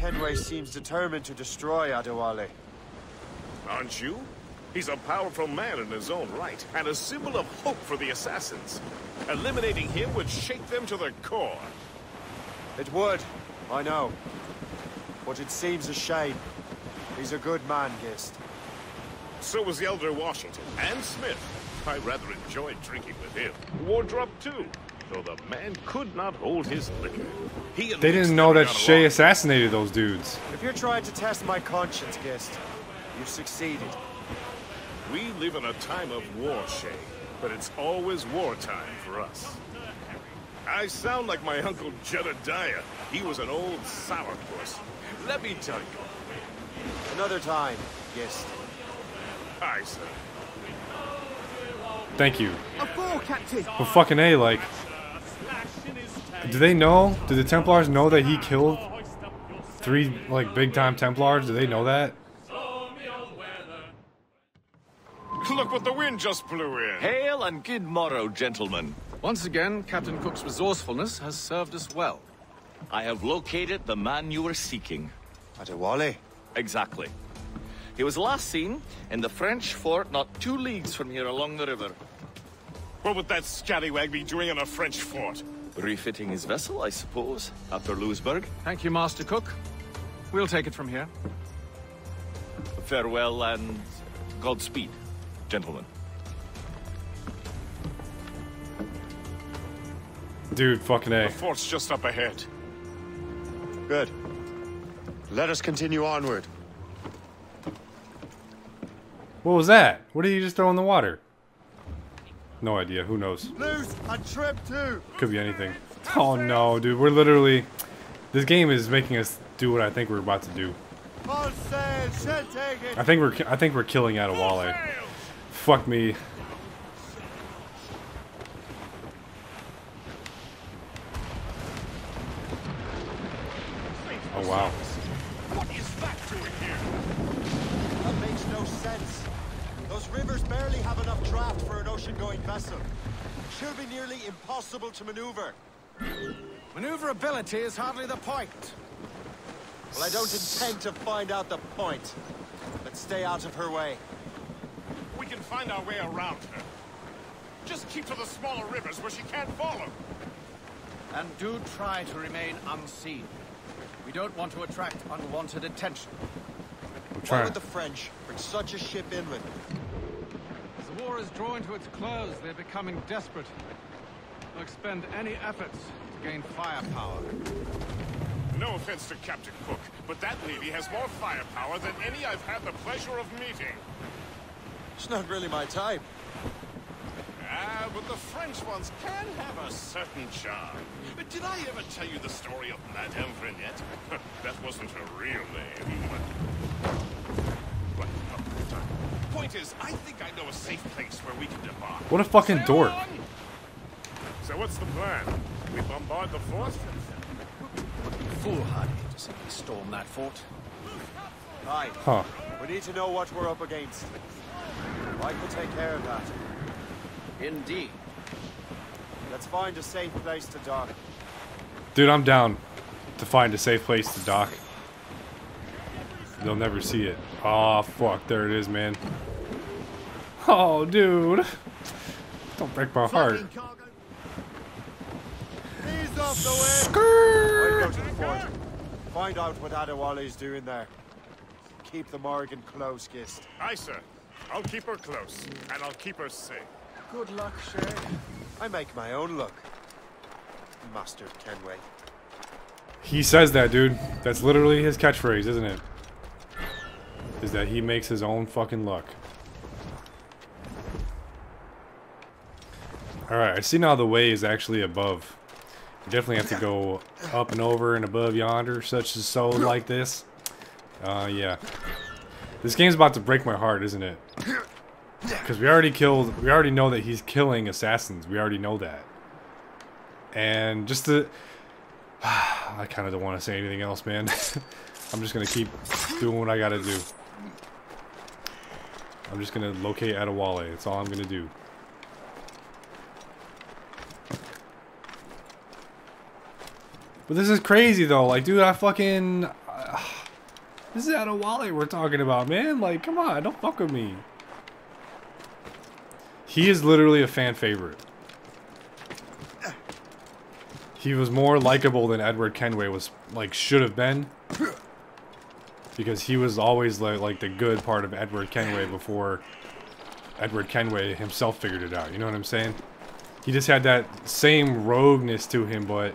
Kenway seems determined to destroy Adewale. Aren't you? He's a powerful man in his own right, and a symbol of hope for the assassins. Eliminating him would shake them to the core. It would, I know. But it seems a shame. He's a good man, Gist. So was the elder Washington, and Smith. I rather enjoyed drinking with him. Wardrop, too. Though the man could not hold his liquor. They didn't know that Shay assassinated those dudes. If you're trying to test my conscience, Gist, you've succeeded. We live in a time of war, Shay, but it's always wartime for us. I sound like my uncle Jedediah. He was an old sourpuss. Let me tell you. Another time, Gist. Aye, sir. Thank you. But fucking A, like... Do they know? Do the Templars know that he killed 3, like, big-time Templars? Do they know that? Look what the wind just blew in. Hail and good morrow, gentlemen. Once again, Captain Cook's resourcefulness has served us well. I have located the man you were seeking. Adewale? Exactly. He was last seen in the French fort not 2 leagues from here along the river. What would that scallywag be doing in a French fort? Refitting his vessel, I suppose, after Lewisburg. Thank you, Master Cook. We'll take it from here. Farewell and Godspeed, gentlemen. Dude, fucking A. The fort's just up ahead. Good. Let us continue onward. What was that? What did you just throw in the water? No idea. Who knows? Loose and trim too. Could be anything. Oh no, dude. We're literally... This game is making us do what I think we're about to do. I think we're killing Adewale. Fuck me. Oh wow. What is that doing here? That makes no sense. Those rivers barely have enough draft for an ocean-going vessel. It should be nearly impossible to maneuver. Maneuverability is hardly the point. Well, I don't intend to find out the point. Let's stay out of her way. We can find our way around her. Just keep to the smaller rivers where she can't follow. And do try to remain unseen. We don't want to attract unwanted attention. Why would the French bring such a ship in with them? As the war is drawing to its close, they're becoming desperate. They'll expend any efforts to gain firepower. No offense to Captain Cook, but that lady has more firepower than any I've had the pleasure of meeting. It's not really my type. Ah, but the French ones can have a certain charm. But did I ever tell you the story of Madame Vignette? That wasn't her real name. Point is, I think I know a safe place where we can debark. What a fucking dork. So what's the plan? We bombard the fort? Foolhardy to simply storm that fort. Right. Huh. We need to know what we're up against. I could take care of that. Indeed. Let's find a safe place to dock. Dude, I'm down to find a safe place to dock. They'll never see it. Aw, fuck. There it is, man. Oh, dude. Don't break my heart. He's off the way. Go to the fort. Find out what Adewale's doing there. Keep the Morgan close, Gist. Aye, sir. I'll keep her close, and I'll keep her safe. Good luck, Shay. I make my own luck. Master Kenway. He says that, dude. That's literally his catchphrase, isn't it? Is that he makes his own fucking luck. Alright, I see now the way is actually above. You definitely have to go up and over and above yonder, such as so like this. Yeah. This game's about to break my heart, isn't it? Because we already know that he's killing assassins. We already know that. And just to... I kind of don't want to say anything else, man. I'm just going to keep doing what I got to do. I'm just going to locate Adewale. That's all I'm going to do. But this is crazy, though. Like, dude, I fucking... This is Adewale we're talking about, man. Like, come on, don't fuck with me. He is literally a fan favorite. He was more likable than Edward Kenway was, like, should have been. Because he was always, like the good part of Edward Kenway before Edward Kenway himself figured it out. You know what I'm saying? He just had that same rogueness to him, but...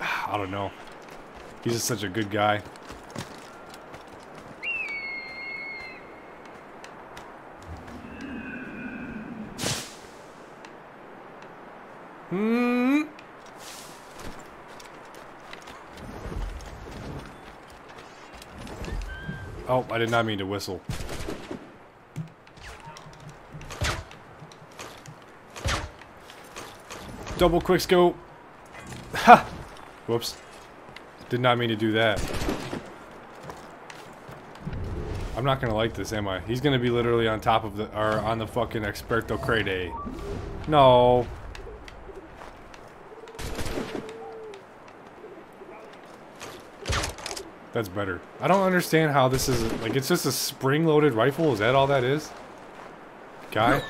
I don't know. He's just such a good guy. Hmm... Oh, I did not mean to whistle. Double quick scope. Ha! Whoops. Did not mean to do that. I'm not gonna like this, am I? He's gonna be literally on top of the, or on the fucking Experto Crede. No. That's better. I don't understand how this is... Like, it's just a spring-loaded rifle? Is that all that is? Guy? No.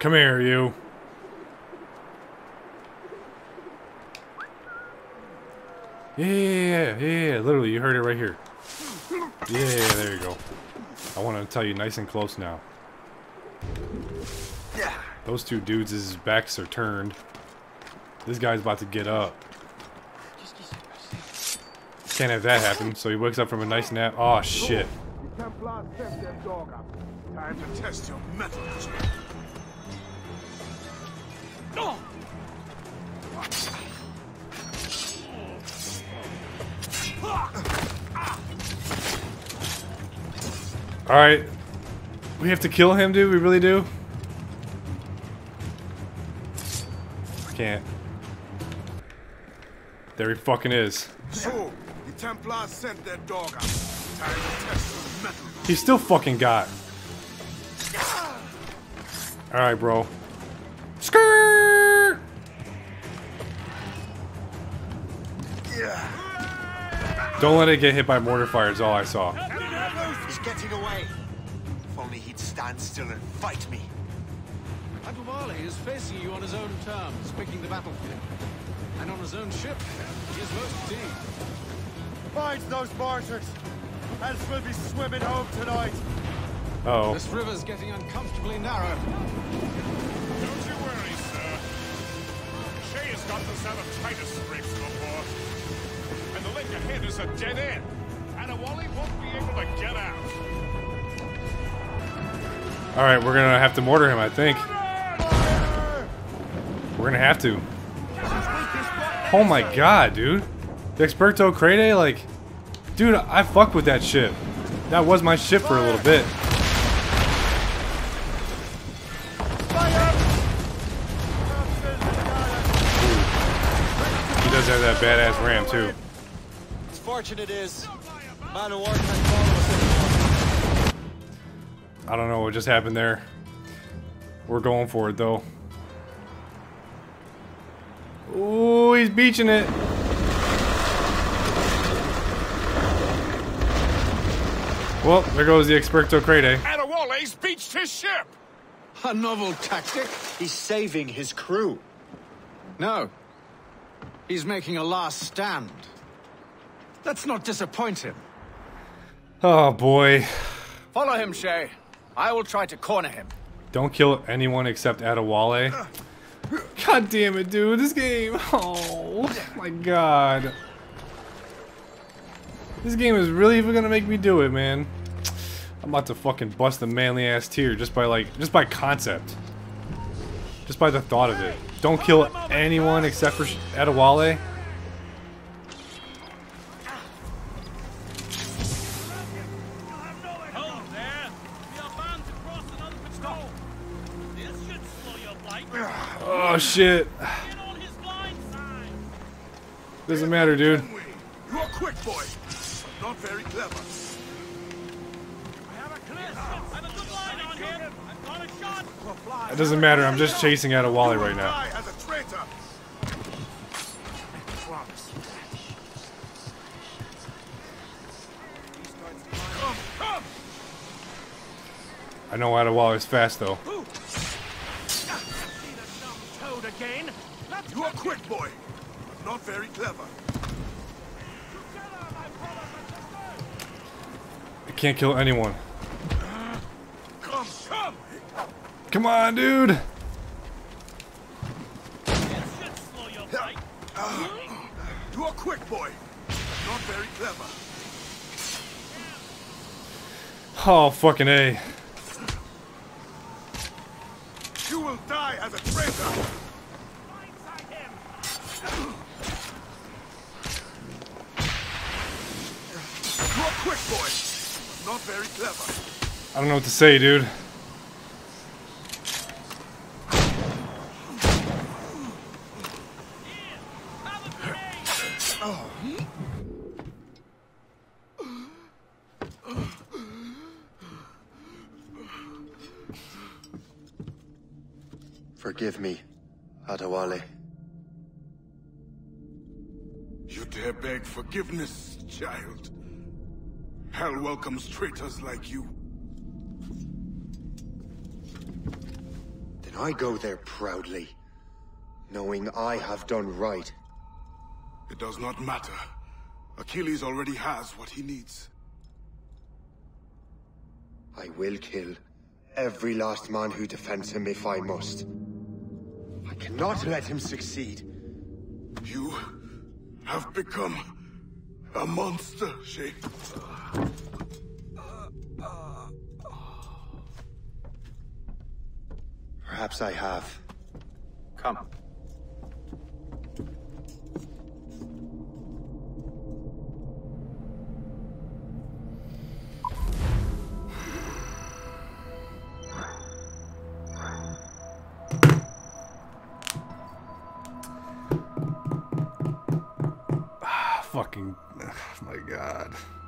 Come here, you. Yeah, literally, you heard it right here. Yeah, there you go. I want to tell you nice and close now. Those two dudes, his backs are turned. This guy's about to get up. Can't have that happen, so he wakes up from a nice nap. Oh shit. Time to test your metal. Alright. We have to kill him, dude, we really do? Can't. There he fucking is. So, the Templars sent their dog out. Time to test the metal. He still fucking got. Alright, bro. Skrrr! Yeah. Don't let it get hit by mortar fire is all I saw. He's getting away. If only he'd stand still and fight me. Adewale is facing you on his own terms, picking the battlefield. And on his own ship, he is most deep. Find those martyrs, else we'll be swimming home tonight. Uh oh. This river's getting uncomfortably narrow. Don't you worry, sir. Shay has got the Salamtitis scrapes before. And the lake ahead is a dead end. Adewale won't be able to get out. Alright, we're gonna have to mortar him, I think. We're gonna have to. Oh my god, dude. The Experto Crede, like... Dude, I fucked with that ship. That was my ship for a little bit. Ooh. He does have that badass ram, too. It's fortunate is... I don't know what just happened there. We're going for it, though. Ooh, he's beaching it. Well, there goes the Experto Crede. Adewale's beached his ship! A novel tactic. He's saving his crew. No. He's making a last stand. Let's not disappoint him. Oh, boy. Follow him, Shay. I will try to corner him. Don't kill anyone except Adewale. God damn it, dude, this game. Oh my god. This game is really even gonna make me do it, man. I'm about to fucking bust a manly ass tear just by concept. Just by the thought of it. Don't kill anyone except for Adewale. Oh shit. Doesn't matter, dude. You're quick, boy. Not very clever. I have a clip and a good line, kid. I've got a shot. It doesn't matter, I'm just chasing out a Wally right now. I know Adewale is fast though. You are quick, boy, but not very clever. I can't kill anyone. Come on, dude! You are quick, boy, but not very clever. Oh, fucking A. You will die as a traitor. You're quick, boy, but not very clever. I don't know what to say, dude. Forgive me, Adewale. You dare beg forgiveness, child? Hell welcomes traitors like you. Then I go there proudly, knowing I have done right. It does not matter. Achilles already has what he needs. I will kill every last man who defends him if I must. Cannot let him succeed. You have become a monster, Shay. Perhaps I have. Come. Fucking, oh my God.